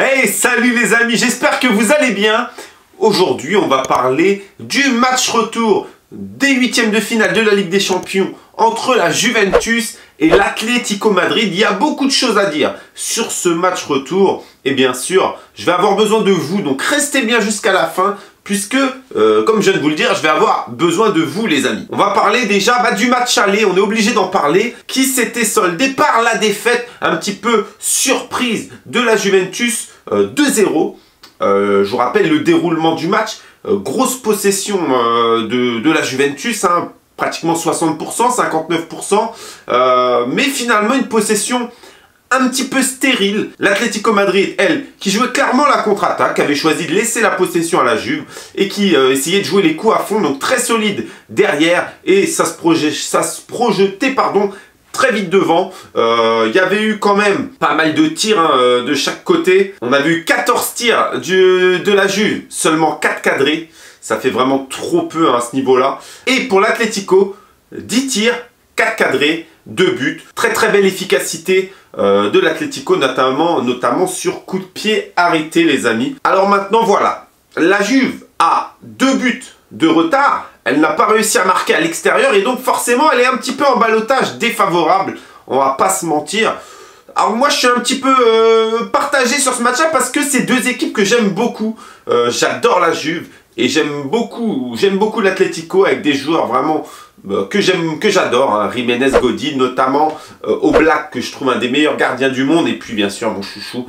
Hey, salut les amis, j'espère que vous allez bien. Aujourd'hui, on va parler du match retour des huitièmes de finale de la Ligue des Champions entre la Juventus et l'Atlético Madrid. Il y a beaucoup de choses à dire sur ce match retour. Et bien sûr, je vais avoir besoin de vous, donc restez bien jusqu'à la fin, puisque, comme je viens de vous le dire, je vais avoir besoin de vous les amis. On va parler déjà du match aller, on est obligé d'en parler, qui s'était soldé par la défaite un petit peu surprise de la Juventus 2-0. Je vous rappelle le déroulement du match, grosse possession de la Juventus, hein, pratiquement 60%, 59%, mais finalement une possession un petit peu stérile. L'Atlético Madrid, elle, qui jouait clairement la contre-attaque, avait choisi de laisser la possession à la Juve et qui essayait de jouer les coups à fond, donc très solide derrière, et ça se projetait pardon, très vite devant. Y avait eu quand même pas mal de tirs hein, de chaque côté. On avait eu 14 tirs de la Juve, seulement 4 cadrés. Ça fait vraiment trop peu hein, à ce niveau-là. Et pour l'Atlético, 10 tirs, 4 cadrés, 2 buts. Très très belle efficacité de l'Atlético, notamment sur coup de pied arrêté les amis. Alors maintenant voilà, la Juve a 2 buts de retard, elle n'a pas réussi à marquer à l'extérieur et donc forcément elle est un petit peu en ballottage défavorable, on va pas se mentir. Alors moi je suis un petit peu partagé sur ce match-là parce que c'est deux équipes que j'aime beaucoup. J'adore la Juve et j'aime beaucoup l'Atlético avec des joueurs vraiment que j'adore, hein. Jiménez, Godin notamment, Oblak que je trouve un des meilleurs gardiens du monde, et puis bien sûr mon chouchou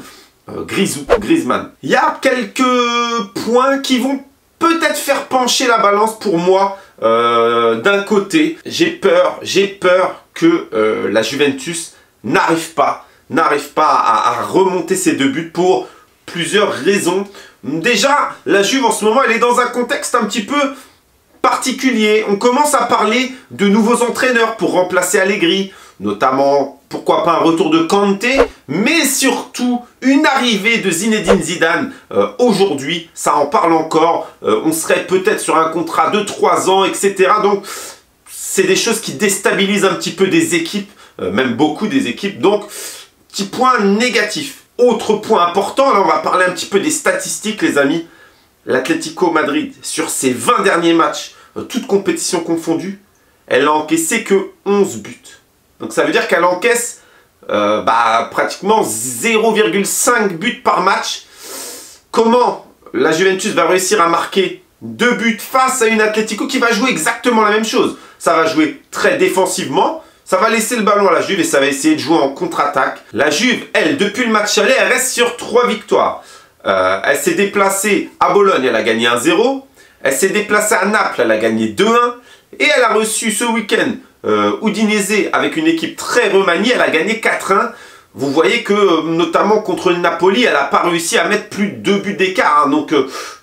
Griezmann. Il y a quelques points qui vont peut-être faire pencher la balance pour moi. D'un côté, j'ai peur que la Juventus n'arrive pas à remonter ses deux buts pour plusieurs raisons. Déjà, la Juve en ce moment, elle est dans un contexte un petit peu particulier. On commence à parler de nouveaux entraîneurs pour remplacer Allegri, notamment, pourquoi pas un retour de Conte, mais surtout une arrivée de Zinedine Zidane aujourd'hui. Ça en parle encore. On serait peut-être sur un contrat de 3 ans, etc. Donc, c'est des choses qui déstabilisent un petit peu des équipes, même beaucoup des équipes. Donc, petit point négatif. Autre point important, là on va parler un petit peu des statistiques les amis. L'Atlético Madrid, sur ses 20 derniers matchs, toutes compétitions confondues, elle n'a encaissé que 11 buts. Donc ça veut dire qu'elle encaisse pratiquement 0,5 buts par match. Comment la Juventus va réussir à marquer 2 buts face à une Atlético qui va jouer exactement la même chose? Ça va jouer très défensivement. Ça va laisser le ballon à la Juve et ça va essayer de jouer en contre-attaque. La Juve, elle, depuis le match aller, elle reste sur 3 victoires. Elle s'est déplacée à Bologne, elle a gagné 1-0. Elle s'est déplacée à Naples, elle a gagné 2-1. Et elle a reçu ce week-end Udinese avec une équipe très remaniée, elle a gagné 4-1. Vous voyez que, notamment contre le Napoli, elle n'a pas réussi à mettre plus de 2 buts d'écart. Hein. Donc,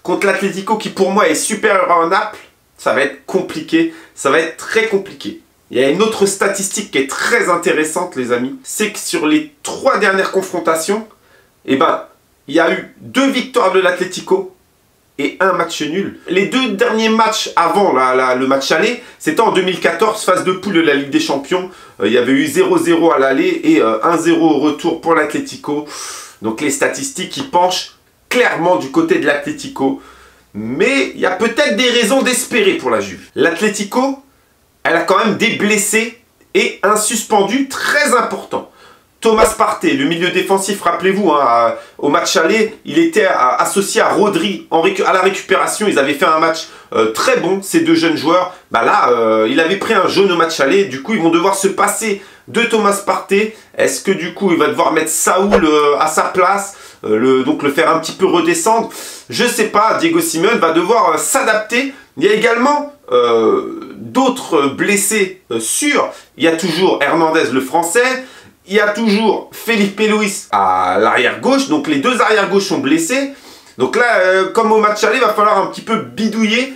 contre l'Atlético qui, pour moi, est supérieur à Naples, ça va être compliqué. Ça va être très compliqué. Il y a une autre statistique qui est très intéressante, les amis. C'est que sur les 3 dernières confrontations, eh ben, il y a eu 2 victoires de l'Atlético et 1 match nul. Les 2 derniers matchs avant le match aller, c'était en 2014, phase de poule de la Ligue des Champions. Il y avait eu 0-0 à l'aller et 1-0 au retour pour l'Atlético. Donc les statistiques qui penchent clairement du côté de l'Atlético. Mais il y a peut-être des raisons d'espérer pour la Juve. L'Atlético, elle a quand même des blessés et un suspendu très important. Thomas Partey, le milieu défensif, rappelez-vous, hein, au match aller, il était associé à Rodri à la récupération. Ils avaient fait un match très bon, ces deux jeunes joueurs. Bah là, il avait pris un jaune au match aller. Du coup, ils vont devoir se passer de Thomas Partey. Est-ce que du coup, il va devoir mettre Saoul à sa place, donc le faire un petit peu redescendre? Je ne sais pas, Diego Simeone va devoir s'adapter. Il y a également d'autres blessés sûrs. Il y a toujours Hernandez, le Français. Il y a toujours Felipe Luis à l'arrière-gauche. Donc les 2 arrière-gauches sont blessés. Donc là, comme au match aller, il va falloir un petit peu bidouiller.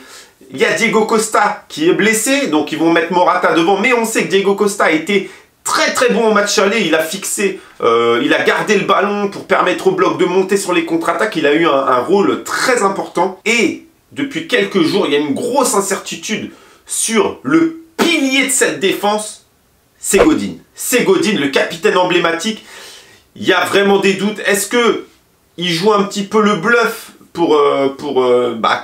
Il y a Diego Costa qui est blessé. Donc ils vont mettre Morata devant. Mais on sait que Diego Costa a été très très bon au match aller. Il a fixé, il a gardé le ballon pour permettre au bloc de monter sur les contre-attaques. Il a eu un rôle très important. Et depuis quelques jours, il y a une grosse incertitude sur le pilier de cette défense, c'est Godin. C'est Godin, le capitaine emblématique. Il y a vraiment des doutes. Est-ce que il joue un petit peu le bluff pour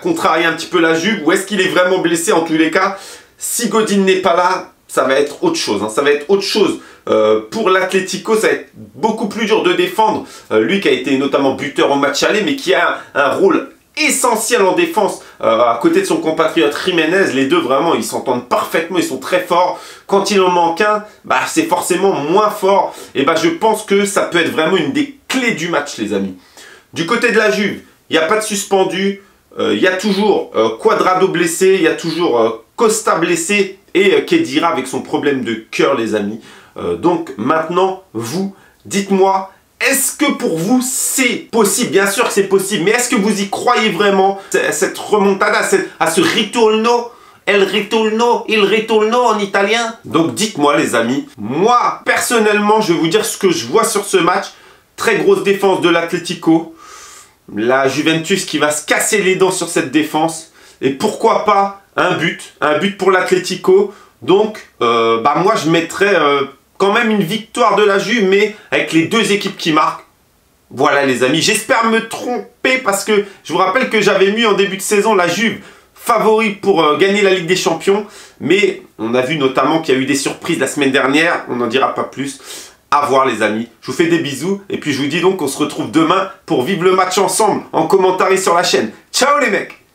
contrarier un petit peu la Juve, ou est-ce qu'il est vraiment blessé? En tous les cas, si Godin n'est pas là, ça va être autre chose, hein. Ça va être autre chose. Pour l'Atlético, ça va être beaucoup plus dur de défendre. Lui qui a été notamment buteur en match aller, mais qui a un rôle essentiel en défense à côté de son compatriote Jiménez. Les deux, vraiment, ils s'entendent parfaitement, ils sont très forts. Quand il en manque un, bah, c'est forcément moins fort. Et bah, je pense que ça peut être vraiment une des clés du match, les amis. Du côté de la Juve, il n'y a pas de suspendu. Il y a toujours Quadrado blessé, il y a toujours Costa blessé et Kedira avec son problème de cœur, les amis. Donc maintenant, vous, dites-moi, est-ce que pour vous, c'est possible? Bien sûr que c'est possible, mais est-ce que vous y croyez vraiment? Cette remontada, à ce ritorno, il ritorno en italien. Donc dites-moi, les amis. Moi, personnellement, je vais vous dire ce que je vois sur ce match. Très grosse défense de l'Atlético. La Juventus qui va se casser les dents sur cette défense. Et pourquoi pas un but pour l'Atlético. Donc, moi, je mettrais quand même une victoire de la Juve, mais avec les deux équipes qui marquent. Voilà, les amis. J'espère me tromper parce que je vous rappelle que j'avais mis en début de saison la Juve favori pour gagner la Ligue des Champions. Mais on a vu notamment qu'il y a eu des surprises la semaine dernière. On n'en dira pas plus. À voir, les amis. Je vous fais des bisous. Et puis, je vous dis donc qu'on se retrouve demain pour vivre le match ensemble en commentaire et sur la chaîne. Ciao, les mecs!